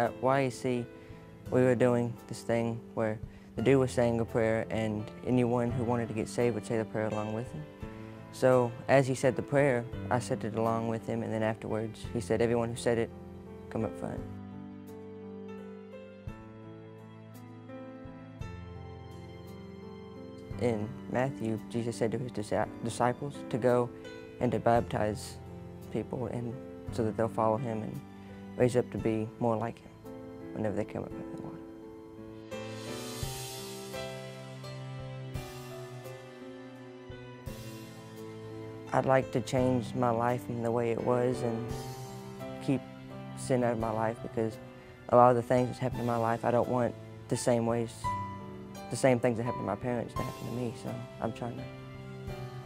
At YAC, we were doing this thing where the dude was saying a prayer, and anyone who wanted to get saved would say the prayer along with him. So as he said the prayer, I said it along with him, and then afterwards he said, everyone who said it, come up front. In Matthew, Jesus said to his disciples to go and to baptize people, and so that they'll follow him and raise up to be more like him whenever they come up with the Lord. I'd like to change my life from the way it was and keep sin out of my life, because a lot of the things that's happened in my life, I don't want the same things that happened to my parents to happen to me, so I'm trying to